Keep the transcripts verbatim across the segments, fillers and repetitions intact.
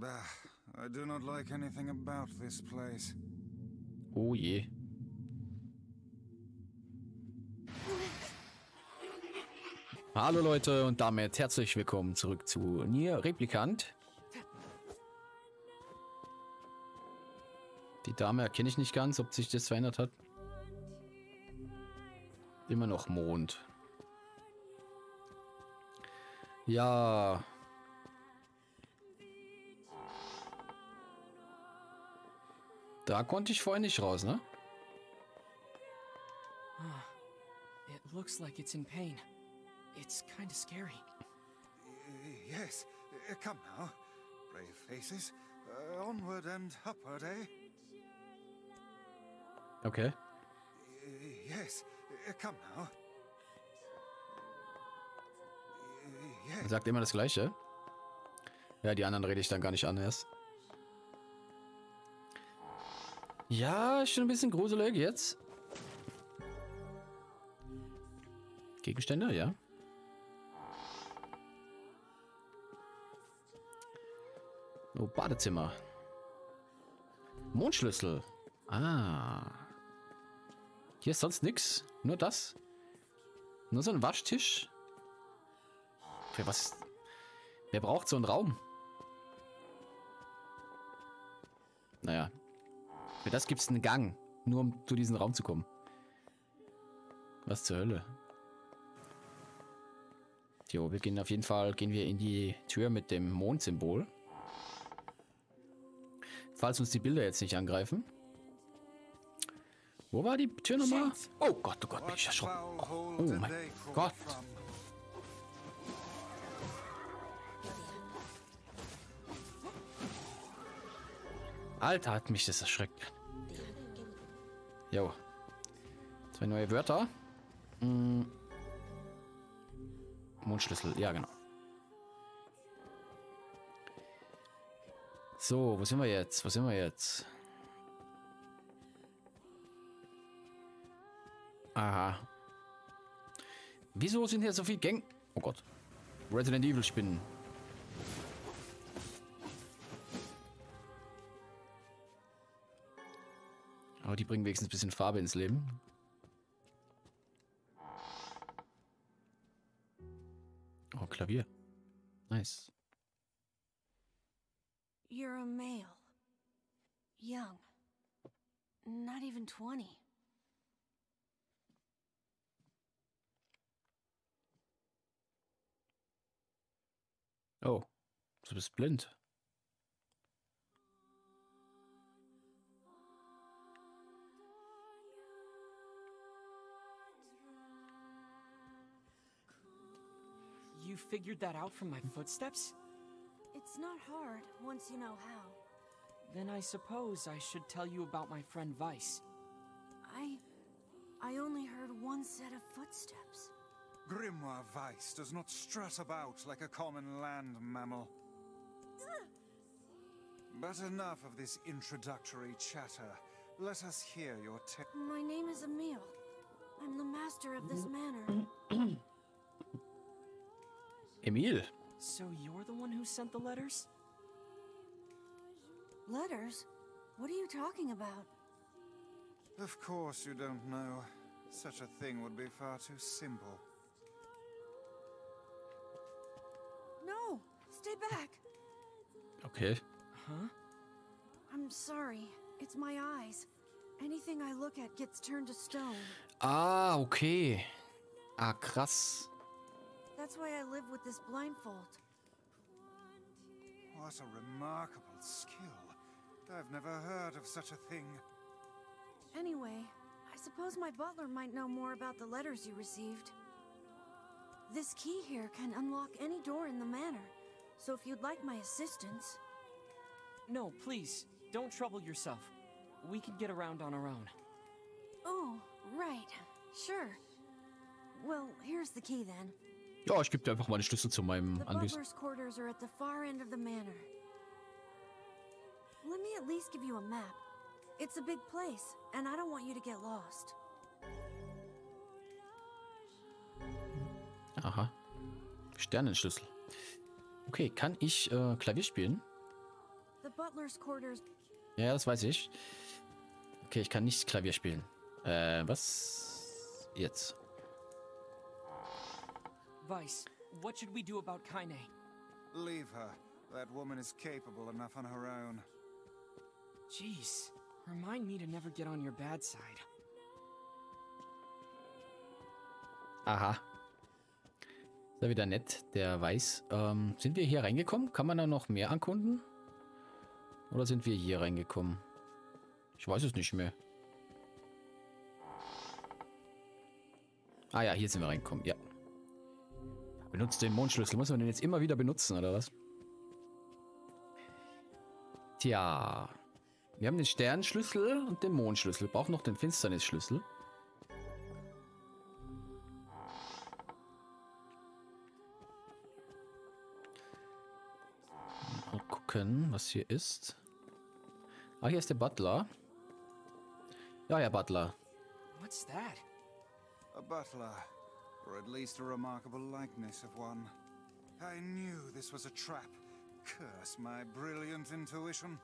Bah, I do not like anything about this place. Oh je. Hallo Leute und damit herzlich willkommen zurück zu Nier Replicant. Die Dame erkenne ich nicht ganz, ob sich das verändert hat. Immer noch Mond. Ja. Da konnte ich vorhin nicht raus, ne? It looks like it's in pain. It's kind of scary. Yes, come now, brave faces, uh, onward and upward, eh? Okay. Yes, come now. Er sagt immer das Gleiche. Ja, die anderen rede ich dann gar nicht an erst. Ja, schon ein bisschen gruselig jetzt. Gegenstände, ja. Oh, Badezimmer. Mondschlüssel. Ah. Hier ist sonst nichts. Nur das. Nur so ein Waschtisch. Für was? Wer braucht so einen Raum? Naja. Für das gibt es einen Gang. Nur um zu diesem Raum zu kommen. Was zur Hölle? Jo, wir gehen auf jeden Fall gehen wir in die Tür mit dem Mondsymbol. Falls uns die Bilder jetzt nicht angreifen. Wo war die Tür nochmal? Oh Gott, oh Gott, bin ich erschrocken. Oh, oh mein Gott. Alter, hat mich das erschreckt. Jo. Zwei neue Wörter. Hm. Mondschlüssel, ja genau. So, wo sind wir jetzt? Wo sind wir jetzt? Aha. Wieso sind hier so viele Gang... Oh Gott. Resident Evil Spinnen. Aber die bringen wenigstens ein bisschen Farbe ins Leben. Oh, Klavier. Nice. You're a male. Young. Not even twenty. Oh, du bist blind. You figured that out from my footsteps? It's not hard, once you know how. Then I suppose I should tell you about my friend Weiss. I... I only heard one set of footsteps. Grimoire Weiss does not strut about like a common land mammal. Uh. But enough of this introductory chatter. Let us hear your tale. My name is Emil. I'm the master of this manor. Emil. So you're the one who sent the letters? Letters? What are you talking about? Of course you don't know. Such a thing would be far too simple. No! Stay back! Okay. Huh? I'm sorry. It's my eyes. Anything I look at gets turned to stone. Ah, okay. Ah, krass. That's why I live with this blindfold. What a remarkable skill. I've never heard of such a thing. Anyway, I suppose my butler might know more about the letters you received. This key here can unlock any door in the manor, so if you'd like my assistance... No, please, don't trouble yourself. We can get around on our own. Oh, right, sure. Well, here's the key then. Ja, ich gebe dir einfach mal den Schlüssel zu meinem Anwesen. Aha. Sternenschlüssel. Okay, kann ich äh, Klavier spielen? Ja, das weiß ich. Okay, ich kann nicht Klavier spielen. Äh, was? Jetzt. Weiss, what should we do about Kaine? Leave her. That woman is capable enough on her own. Jeez, remind me to never get on your bad side. Aha. Ist ja wieder nett, der Weiss. Ähm, sind wir hier reingekommen? Kann man da noch mehr ankunden? Oder sind wir hier reingekommen? Ich weiß es nicht mehr. Ah ja, hier sind wir reingekommen, ja. Benutzt den Mondschlüssel. Muss man den jetzt immer wieder benutzen, oder was? Tja. Wir haben den Sternschlüssel und den Mondschlüssel. Wir brauchen noch den Finsternisschlüssel. Mal gucken, was hier ist. Ah, hier ist der Butler. Ja, ja, Butler. What's that? A butler. Or at least a remarkable likeness of one. I knew this was a trap. Curse my brilliant intuition.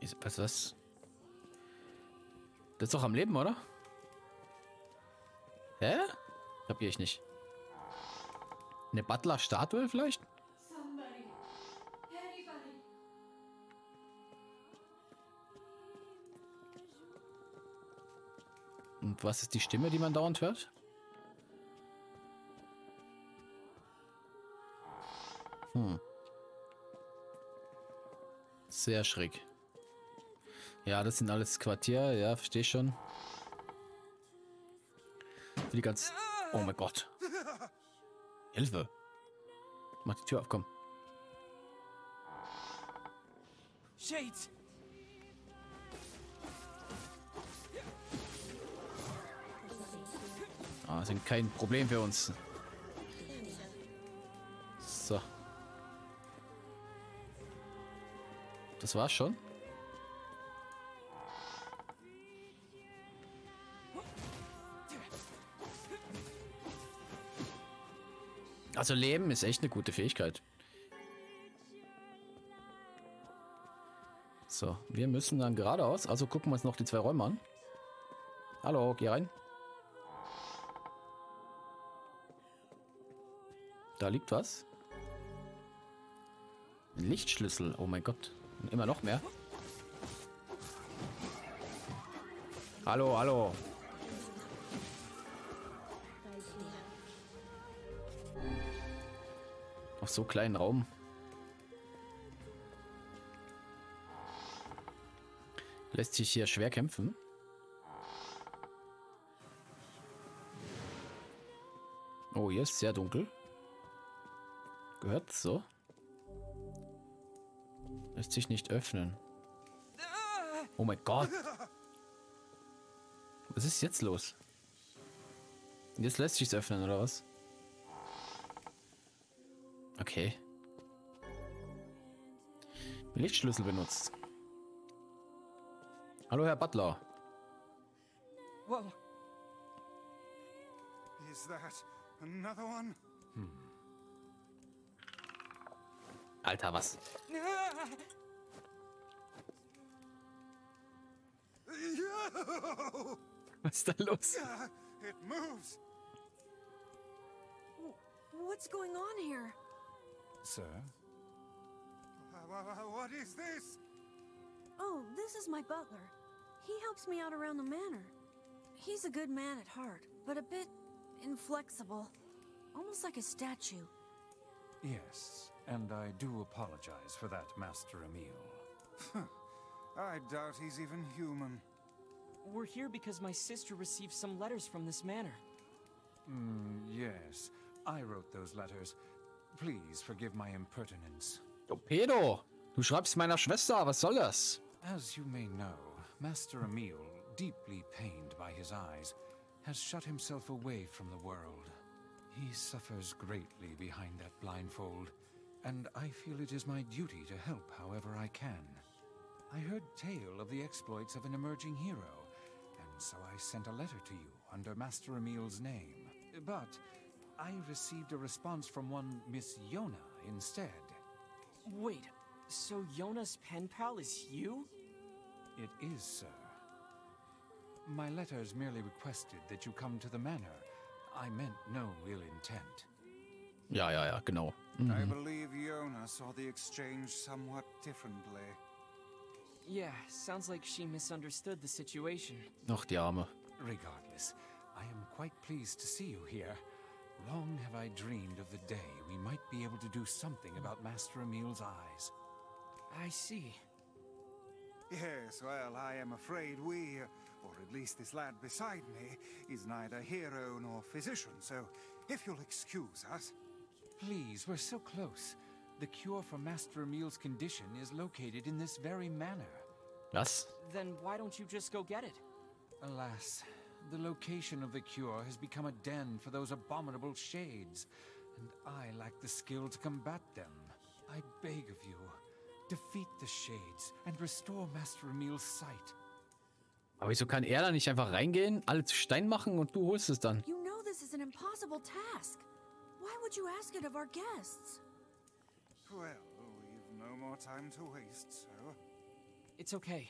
Ist was das? Das ist doch am Leben, oder? Hä? Kapier ich nicht. Eine Butler-Statue vielleicht? Und was ist die Stimme, die man dauernd hört? Hm. Sehr schräg. Ja, das sind alles Quartier. Ja, verstehe schon. Für die ganzen... Oh mein Gott. Hilfe. Mach die Tür auf, komm. Shades. Ah, sind kein Problem für uns. So. Das war's schon. Also Leben ist echt eine gute Fähigkeit. So, wir müssen dann geradeaus. Also gucken wir uns noch die zwei Räume an. Hallo, geh rein. Da liegt was. Ein Lichtschlüssel. Oh mein Gott. Und immer noch mehr. Hallo, hallo. Auf so kleinen Raum. Lässt sich hier schwer kämpfen. Oh, hier ist sehr dunkel. Gehört so. Lässt sich nicht öffnen. Oh mein Gott. Was ist jetzt los? Jetzt lässt sich's öffnen, oder was? Okay. Lichtschlüssel benutzt. Hallo, Herr Butler. Wow. Is that another one? Hm. Alter, was? Was ist da los? It moves. What's going on here? Sir? What is this? Oh, this is my butler. He helps me out around the manor. He's a good man at heart, but a bit inflexible. Almost like a statue. Yes, and I do apologize for that, Master Emil. I doubt he's even human. We're here because my sister received some letters from this manor. Mm, yes, I wrote those letters. Please forgive my impertinence. Oh, Pedo! Du schreibst meiner Schwester, was soll das? As you may know, Master Emil, deeply pained by his eyes, has shut himself away from the world. He suffers greatly behind that blindfold, and I feel it is my duty to help however I can. I heard tale of the exploits of an emerging hero, and so I sent a letter to you under Master Emil's name. But I received a response from one Miss Yona instead. Wait, so Yona's pen pal is you? It is, sir. My letters merely requested that you come to the manor. I meant no ill intent. Ja, ja, ja, genau. Mhm. I believe Yona saw the exchange somewhat differently. Yeah, sounds like she misunderstood the situation. Ach, die Arme. Regardless, I am quite pleased to see you here. Long have I dreamed of the day we might be able to do something about Master Emil's eyes. I see. Yes, well, I am afraid we, or at least this lad beside me, is neither hero nor physician, so if you'll excuse us. Please, we're so close. The cure for Master Emil's condition is located in this very manor. Yes? Then why don't you just go get it? Alas, the location of the cure has become a den for those abominable shades, and I lack the skill to combat them. I beg of you, defeat the shades and restore Master Emil's sight. Aber wieso kann er da nicht einfach reingehen, alle zu Stein machen und du holst es dann? You know this is an impossible task. Why would you ask it of our guests? Well, we've no more time to waste, so. It's okay.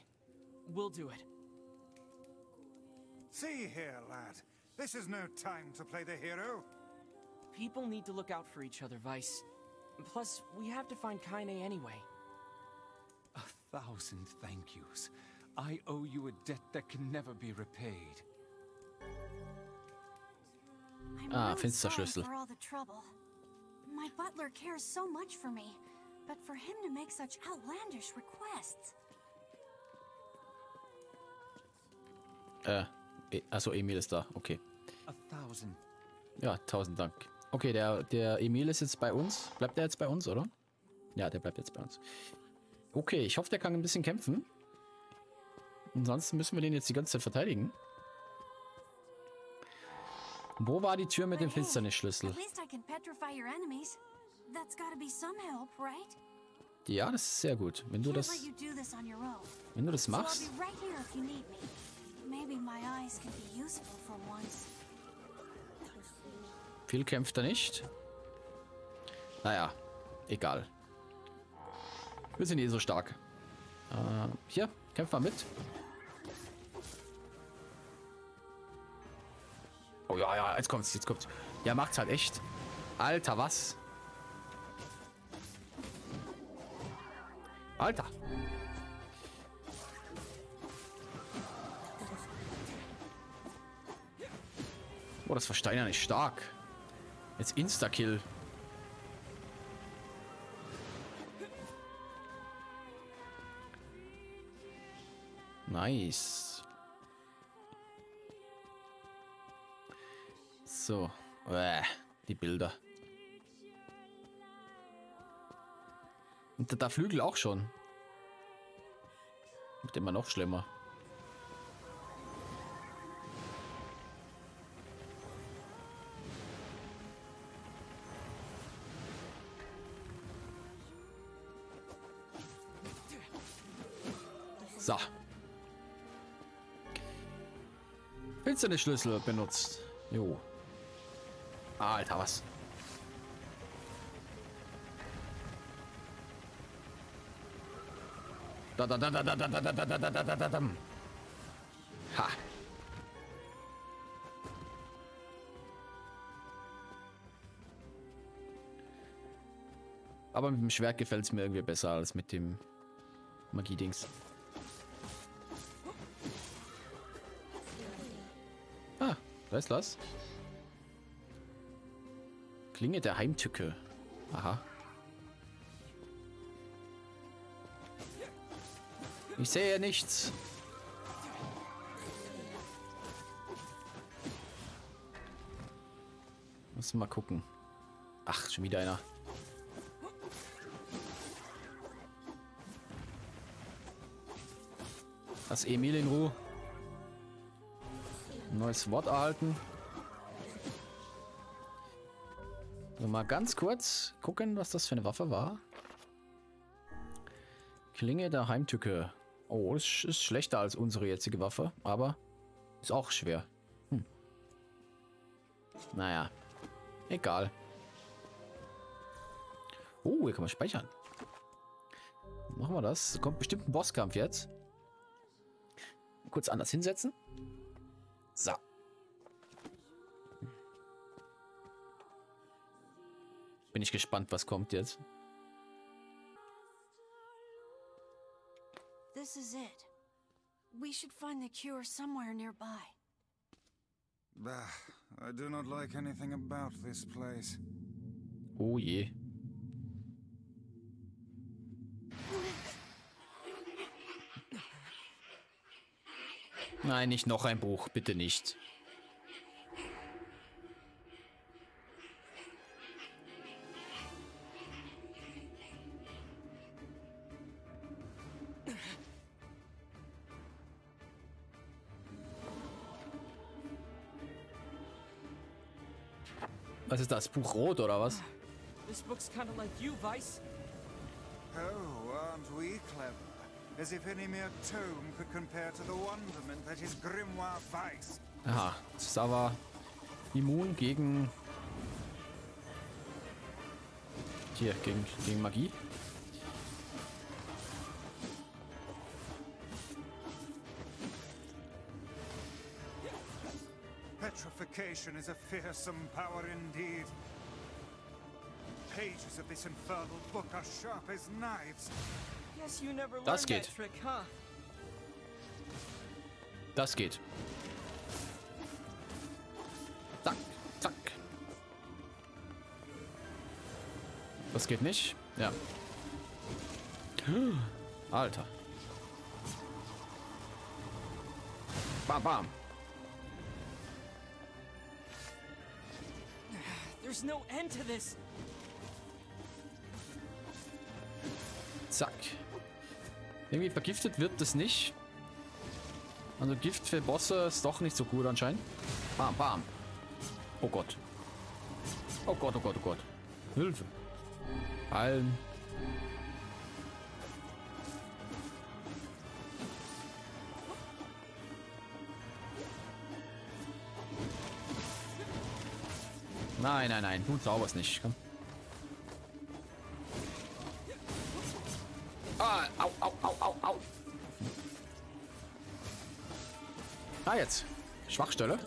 We'll do it. See here, lad. This is no time to play the hero. People need to look out for each other, Weiss. Plus, we have to find Kaine anyway. A thousand thank yous. I owe you a debt that can never be repaid. I'm ah, really sorry for all the trouble. My butler cares so much for me, but for him to make such outlandish requests. Äh, also Emil ist da, okay. Ja, tausend Dank. Okay, der, der Emil ist jetzt bei uns. Bleibt der jetzt bei uns, oder? Ja, der bleibt jetzt bei uns. Okay, ich hoffe, der kann ein bisschen kämpfen. Ansonsten müssen wir den jetzt die ganze Zeit verteidigen. Wo war die Tür mit dem Finsternisschlüssel? Ja, das ist sehr gut. Wenn du das, wenn du das machst. Viel kämpft er nicht. Naja, egal. Wir sind eh so stark. Äh, hier, kämpf mal mit. Oh ja, ja, jetzt kommt's, jetzt kommt's. Ja, macht's halt echt. Alter, was? Alter. Oh, das Versteinern ist stark. Jetzt Insta-Kill. Nice. So. Uäh, die Bilder. Und da Flügel auch schon. Wird immer noch schlimmer. So. Finsternisschlüssel benutzt. Jo. Alter, was? Da da da da da da da da da da da da da. Ha. Aber mit dem Schwert gefällt es mir irgendwie besser als mit dem Magiedings. Ah, da ist Lars. Klinge der Heimtücke. Aha. Ich sehe nichts. Muss mal gucken. Ach, schon wieder einer. Lass Emil in Ruhe. Neues Wort erhalten. Mal ganz kurz gucken, was das für eine Waffe war. Klinge der Heimtücke. Oh, das ist schlechter als unsere jetzige Waffe, aber ist auch schwer. Hm. Naja. Egal. Oh, hier kann man speichern. Machen wir das. Kommt bestimmt ein Bosskampf jetzt. Kurz anders hinsetzen. So. Bin ich gespannt, was kommt jetzt. This is it. We should find the cure somewhere nearby. Bah, I do not like anything about this place. Oh je. Nein, nicht noch ein Buch, bitte nicht. Was ist das? Buch rot oder was? This book's kind of like you, Weiss. Oh, aren't we clever? As if any mere tome could compare to the wonderment that is Grimoire Weiss. Aha, das ist aber immun gegen hier gegen gegen Magie. Petrification is a fearsome power indeed. Pages of this infernal book are sharp as knives. Guess you never learned that trick, huh? Das geht. Zack, zack. Das geht nicht? Ja. Alter. Bam, bam. There's no end to this. Zack. Irgendwie vergiftet wird das nicht. Also Gift für Bosse ist doch nicht so gut anscheinend. Bam, bam. Oh Gott. Oh Gott, oh Gott, oh Gott. Hilfe. Allen. Nein, nein, nein. Du zauberst nicht. Komm. Ah, au, au, au, au, au. Ah, jetzt. Schwachstelle.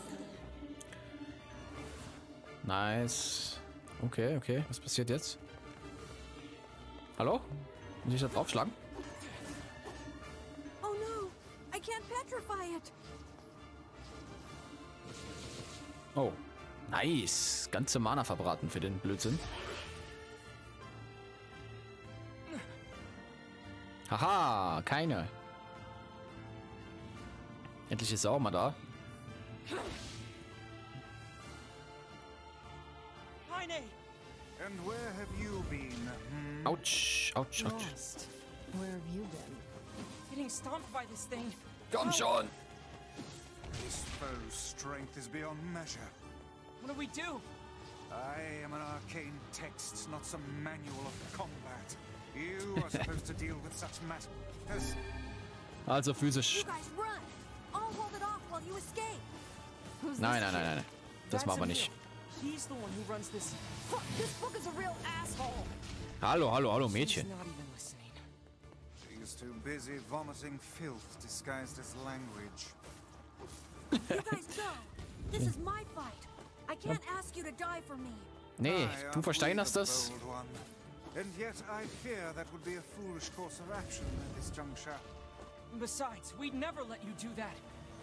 Nice. Okay, okay. Was passiert jetzt? Hallo? Muss ich das aufschlagen? Oh no. I can't petrify it. Oh. Nice. Ganze Mana verbraten für den Blödsinn. Haha, keine. Endlich ist er auch mal da. Autsch, autsch, autsch. Komm schon! What do we do? I am an arcane text, not some manual of combat. You are supposed to deal with such matters. Also physisch. Nein, nein, nein, nein. Das machen wir nicht. Hallo, hallo, hallo, Mädchen. Nee, du versteinerst das. And yet I fear that would be a foolish course of action at this juncture. Besides, we'd never let you do that.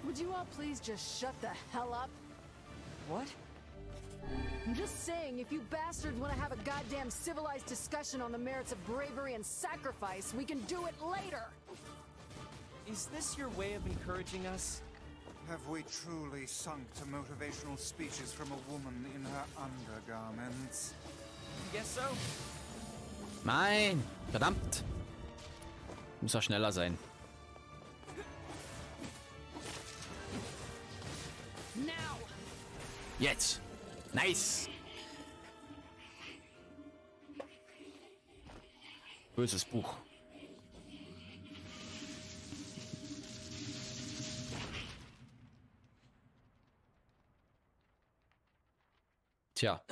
Would you all please just shut the hell up? What? I'm just saying, if you bastards want to have a goddamn civilized discussion on the merits of bravery and sacrifice, we can do it later. Is this your way of encouraging us? Have we truly sunk to motivational speeches from a woman in her undergarments? Guess so. Nein! Verdammt! Muss er schneller sein. Jetzt! Nice! Böses Buch. Tja.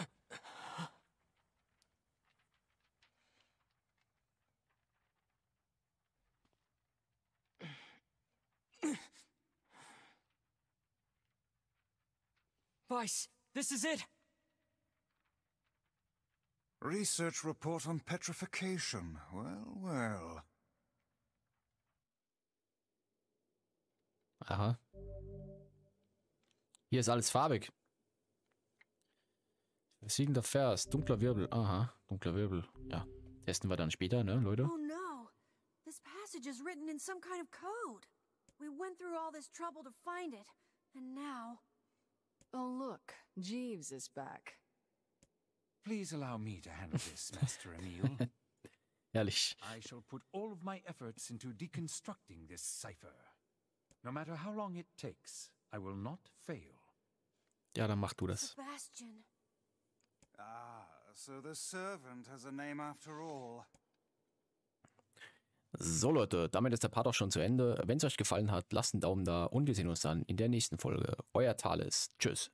Weiss, this is it. Research report on petrification. Well, well. Aha. Hier ist alles farbig. Siegender Vers, dunkler Wirbel. Aha, dunkler Wirbel. Ja, testen wir dann später, ne, Leute? Oh no. This passage is written in some kind of code. We went through all this trouble to find it, and now. Oh look, Jeeves is back. Please allow me to handle this, Master Emil. Ehrlich. I shall put all of my efforts into deconstructing this cipher. No matter how long it takes, I will not fail. Ja, dann mach du das. Sebastian. Ah, so the servant has a name after all. So Leute, damit ist der Part auch schon zu Ende. Wenn es euch gefallen hat, lasst einen Daumen da und wir sehen uns dann in der nächsten Folge. Euer Thales. Tschüss.